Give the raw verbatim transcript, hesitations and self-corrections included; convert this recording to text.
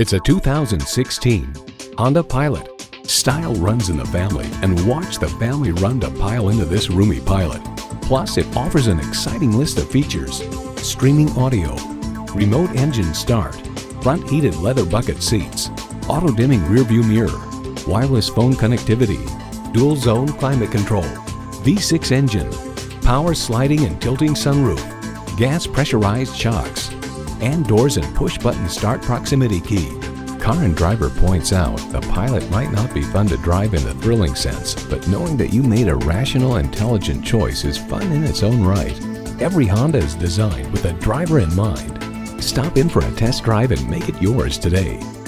It's a two thousand sixteen Honda Pilot. Style runs in the family, and watch the family run to pile into this roomy Pilot. Plus, it offers an exciting list of features: streaming audio, remote engine start, front heated leather bucket seats, auto dimming rearview mirror, wireless phone connectivity, dual zone climate control, V six engine, power sliding and tilting sunroof, gas pressurized shocks, and doors and push button start proximity key. Car and Driver points out the Pilot might not be fun to drive in the thrilling sense, but knowing that you made a rational, intelligent choice is fun in its own right. Every Honda is designed with a driver in mind. Stop in for a test drive and make it yours today.